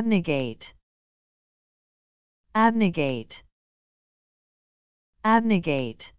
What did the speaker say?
Abnegate. Abnegate. Abnegate.